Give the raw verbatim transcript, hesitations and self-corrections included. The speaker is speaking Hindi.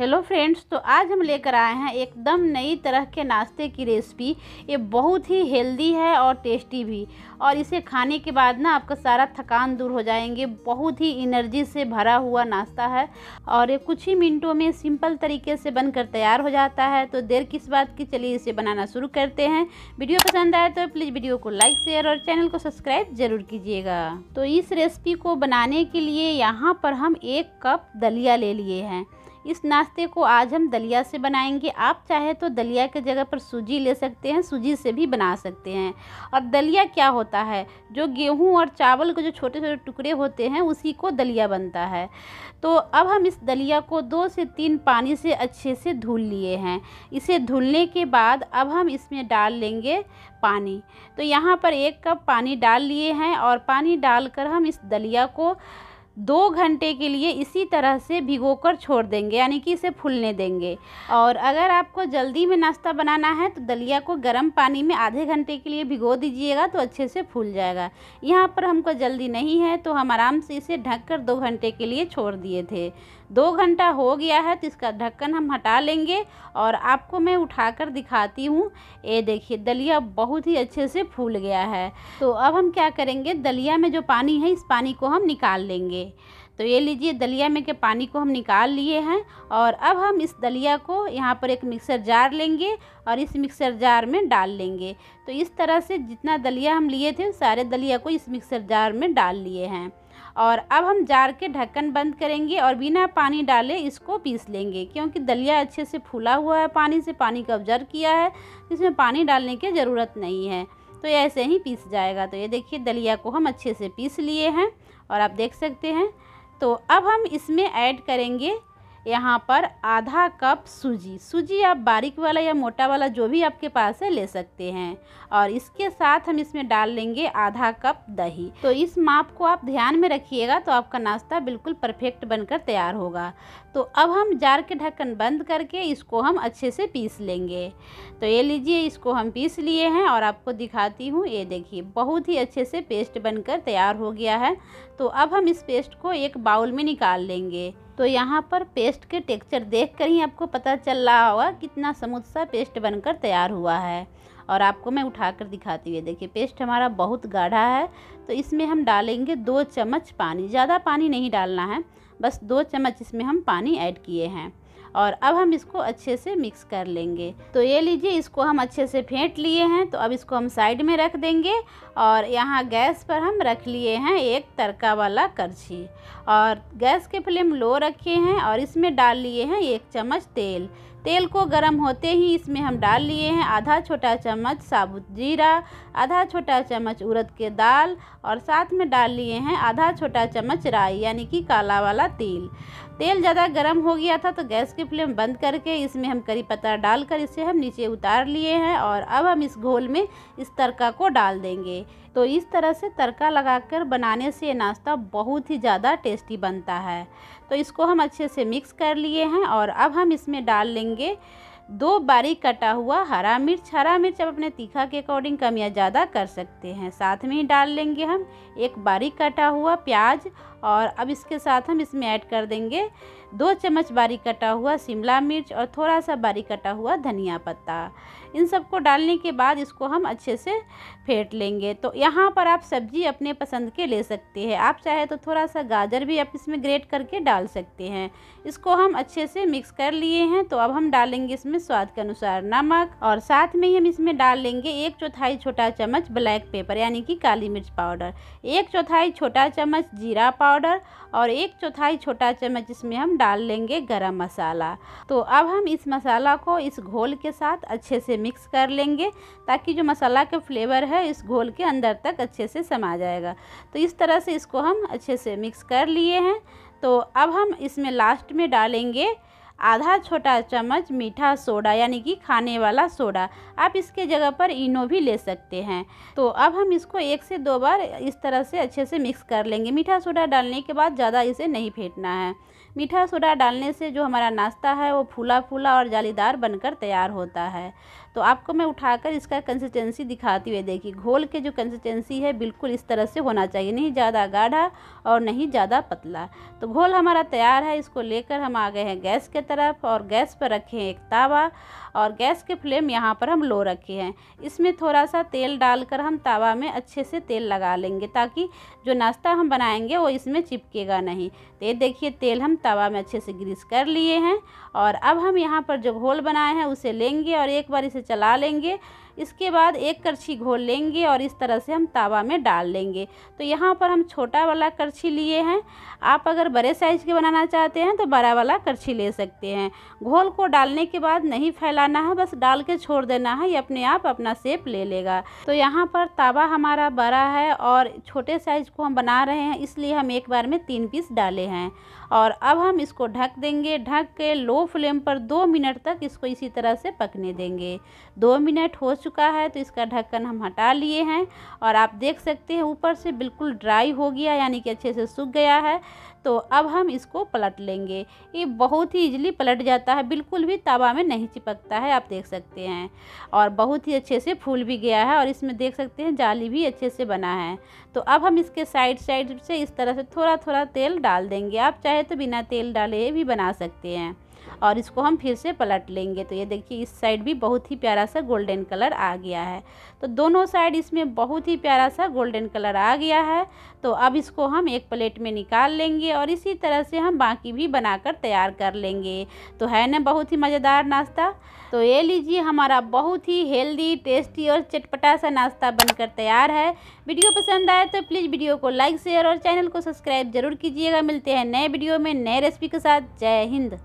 हेलो फ्रेंड्स, तो आज हम लेकर आए हैं एकदम नई तरह के नाश्ते की रेसिपी। ये बहुत ही हेल्दी है और टेस्टी भी, और इसे खाने के बाद ना आपका सारा थकान दूर हो जाएंगे। बहुत ही एनर्जी से भरा हुआ नाश्ता है और ये कुछ ही मिनटों में सिंपल तरीके से बनकर तैयार हो जाता है। तो देर किस बात की, चलिए इसे बनाना शुरू करते हैं। वीडियो पसंद आए तो प्लीज़ वीडियो को लाइक, शेयर और चैनल को सब्सक्राइब ज़रूर कीजिएगा। तो इस रेसिपी को बनाने के लिए यहाँ पर हम एक कप दलिया ले लिए हैं। इस नाश्ते को आज हम दलिया से बनाएंगे। आप चाहे तो दलिया के जगह पर सूजी ले सकते हैं, सूजी से भी बना सकते हैं। और दलिया क्या होता है, जो गेहूं और चावल के जो छोटे छोटे टुकड़े होते हैं उसी को दलिया बनता है। तो अब हम इस दलिया को दो से तीन पानी से अच्छे से धुल लिए हैं। इसे धुलने के बाद अब हम इसमें डाल लेंगे पानी। तो यहाँ पर एक कप पानी डाल लिए हैं और पानी डालकर हम इस दलिया को दो घंटे के लिए इसी तरह से भिगोकर छोड़ देंगे, यानी कि इसे फूलने देंगे। और अगर आपको जल्दी में नाश्ता बनाना है तो दलिया को गर्म पानी में आधे घंटे के लिए भिगो दीजिएगा, तो अच्छे से फूल जाएगा। यहाँ पर हमको जल्दी नहीं है तो हम आराम से इसे ढककर दो घंटे के लिए छोड़ दिए थे। दो घंटा हो गया है तो इसका ढक्कन हम हटा लेंगे और आपको मैं उठाकर दिखाती हूँ। ये देखिए, दलिया बहुत ही अच्छे से फूल गया है। तो अब हम क्या करेंगे, दलिया में जो पानी है इस पानी को हम निकाल लेंगे। तो ये लीजिए, दलिया में के पानी को हम निकाल लिए हैं। और अब हम इस दलिया को यहाँ पर एक मिक्सर जार लेंगे और इस मिक्सर जार में डाल लेंगे। तो इस तरह से जितना दलिया हम लिए थे सारे दलिया को इस मिक्सर जार में डाल लिए हैं। और अब हम जार के ढक्कन बंद करेंगे और बिना पानी डाले इसको पीस लेंगे, क्योंकि दलिया अच्छे से फूला हुआ है, पानी से पानी को ऑब्जर्व किया है, इसमें पानी डालने की ज़रूरत नहीं है। तो ये ऐसे ही पीस जाएगा। तो ये देखिए, दलिया को हम अच्छे से पीस लिए हैं और आप देख सकते हैं। तो अब हम इसमें ऐड करेंगे यहाँ पर आधा कप सूजी। सूजी आप बारीक वाला या मोटा वाला जो भी आपके पास है ले सकते हैं। और इसके साथ हम इसमें डाल लेंगे आधा कप दही। तो इस माप को आप ध्यान में रखिएगा, तो आपका नाश्ता बिल्कुल परफेक्ट बनकर तैयार होगा। तो अब हम जार के ढक्कन बंद करके इसको हम अच्छे से पीस लेंगे। तो ये लीजिए, इसको हम पीस लिए हैं और आपको दिखाती हूँ। ये देखिए, बहुत ही अच्छे से पेस्ट बनकर तैयार हो गया है। तो अब हम इस पेस्ट को एक बाउल में निकाल लेंगे। तो यहाँ पर पेस्ट के टेक्सचर देखकर ही आपको पता चल रहा होगा कितना स्मूथ सा पेस्ट बनकर तैयार हुआ है। और आपको मैं उठाकर दिखाती हूँ। देखिए, पेस्ट हमारा बहुत गाढ़ा है। तो इसमें हम डालेंगे दो चम्मच पानी। ज़्यादा पानी नहीं डालना है, बस दो चम्मच इसमें हम पानी ऐड किए हैं। और अब हम इसको अच्छे से मिक्स कर लेंगे। तो ये लीजिए, इसको हम अच्छे से फेंट लिए हैं। तो अब इसको हम साइड में रख देंगे। और यहाँ गैस पर हम रख लिए हैं एक तड़का वाला करछी और गैस के फ्लेम लो रखे हैं। और इसमें डाल लिए हैं एक चम्मच तेल। तेल को गरम होते ही इसमें हम डाल लिए हैं आधा छोटा चम्मच साबुत जीरा, आधा छोटा चम्मच उड़द के दाल और साथ में डाल लिए हैं आधा छोटा चम्मच राई, यानी कि काला वाला तिल। तेल ज़्यादा गर्म हो गया था तो गैस की फ्लेम बंद करके इसमें हम करी पत्ता डालकर इसे हम नीचे उतार लिए हैं। और अब हम इस घोल में इस तड़का को डाल देंगे। तो इस तरह से तड़का लगाकर बनाने से ये नाश्ता बहुत ही ज़्यादा टेस्टी बनता है। तो इसको हम अच्छे से मिक्स कर लिए हैं। और अब हम इसमें डाल लेंगे दो बारीक कटा हुआ हरा मिर्च। हरा मिर्च आप अपने तीखा के अकॉर्डिंग कम या ज़्यादा कर सकते हैं। साथ में ही डाल लेंगे हम एक बारीक कटा हुआ प्याज। और अब इसके साथ हम इसमें ऐड कर देंगे दो चम्मच बारीक कटा हुआ शिमला मिर्च और थोड़ा सा बारीक कटा हुआ धनिया पत्ता। इन सबको डालने के बाद इसको हम अच्छे से फेंट लेंगे। तो यहाँ पर आप सब्जी अपने पसंद के ले सकते हैं। आप चाहे तो थोड़ा सा गाजर भी आप इसमें ग्रेट करके डाल सकते हैं। इसको हम अच्छे से मिक्स कर लिए हैं। तो अब हम डालेंगे इसमें स्वाद के अनुसार नमक और साथ में ही हम इसमें डाल लेंगे एक चौथाई छोटा चम्मच ब्लैक पेपर, यानी कि काली मिर्च पाउडर, एक चौथाई छोटा चम्मच जीरा पाउडर और एक चौथाई छोटा चम्मच इसमें हम डाल लेंगे गरम मसाला। तो अब हम इस मसाला को इस घोल के साथ अच्छे से मिक्स कर लेंगे, ताकि जो मसाला का फ्लेवर है इस घोल के अंदर तक अच्छे से समा जाएगा। तो इस तरह से इसको हम अच्छे से मिक्स कर लिए हैं। तो अब हम इसमें लास्ट में डालेंगे आधा छोटा चम्मच मीठा सोडा, यानी कि खाने वाला सोडा। आप इसके जगह पर इनो भी ले सकते हैं। तो अब हम इसको एक से दो बार इस तरह से अच्छे से मिक्स कर लेंगे। मीठा सोडा डालने के बाद ज़्यादा इसे नहीं फेंटना है। मीठा सोडा डालने से जो हमारा नाश्ता है वो फूला फूला और जालीदार बनकर तैयार होता है। तो आपको मैं उठाकर इसका कंसिस्टेंसी दिखाती हुई देखिए, घोल के जो कंसिस्टेंसी है बिल्कुल इस तरह से होना चाहिए, नहीं ज़्यादा गाढ़ा और नहीं ज़्यादा पतला। तो घोल हमारा तैयार है, इसको लेकर हम आ गए हैं गैस के तरफ और गैस पर रखे हैं एक तावा और गैस के फ्लेम यहाँ पर हम लो रखे हैं। इसमें थोड़ा सा तेल डालकर हम तावा में अच्छे से तेल लगा लेंगे ताकि जो नाश्ता हम बनाएंगे वो इसमें चिपकेगा नहीं। तो ये देखिए तेल हम तवा में अच्छे से ग्रीस कर लिए हैं और अब हम यहाँ पर जो घोल बनाए हैं उसे लेंगे और एक बार इसे चला लेंगे। इसके बाद एक करछी घोल लेंगे और इस तरह से हम तावा में डाल लेंगे। तो यहाँ पर हम छोटा वाला करछी लिए हैं, आप अगर बड़े साइज़ के बनाना चाहते हैं तो बड़ा वाला करछी ले सकते हैं। घोल को डालने के बाद नहीं फैलाना है, बस डाल के छोड़ देना है, ये अपने आप अपना शेप ले लेगा। तो यहाँ पर तावा हमारा बड़ा है और छोटे साइज़ को हम बना रहे हैं इसलिए हम एक बार में तीन पीस डाले हैं और अब हम इसको ढक देंगे। ढक के लो फ्लेम पर दो मिनट तक इसको इसी तरह से पकने देंगे। दो मिनट हो चुका है तो इसका ढक्कन हम हटा लिए हैं और आप देख सकते हैं ऊपर से बिल्कुल ड्राई हो गया, यानी कि अच्छे से सूख गया है। तो अब हम इसको पलट लेंगे। ये बहुत ही इजीली पलट जाता है, बिल्कुल भी तवा में नहीं चिपकता है, आप देख सकते हैं। और बहुत ही अच्छे से फूल भी गया है और इसमें देख सकते हैं जाली भी अच्छे से बना है। तो अब हम इसके साइड साइड से इस तरह से थोड़ा थोड़ा तेल डाल देंगे। आप चाहे तो बिना तेल डाले भी बना सकते हैं और इसको हम फिर से पलट लेंगे। तो ये देखिए इस साइड भी बहुत ही प्यारा सा गोल्डन कलर आ गया है। तो दोनों साइड इसमें बहुत ही प्यारा सा गोल्डन कलर आ गया है। तो अब इसको हम एक प्लेट में निकाल लेंगे और इसी तरह से हम बाकी भी बनाकर तैयार कर लेंगे। तो है ना बहुत ही मज़ेदार नाश्ता। तो ये लीजिए हमारा बहुत ही हेल्दी, टेस्टी और चटपटा सा नाश्ता बनकर तैयार है। वीडियो पसंद आए तो प्लीज़ वीडियो को लाइक, शेयर और चैनल को सब्सक्राइब जरूर कीजिएगा। मिलते हैं नए वीडियो में नए रेसिपी के साथ। जय हिंद।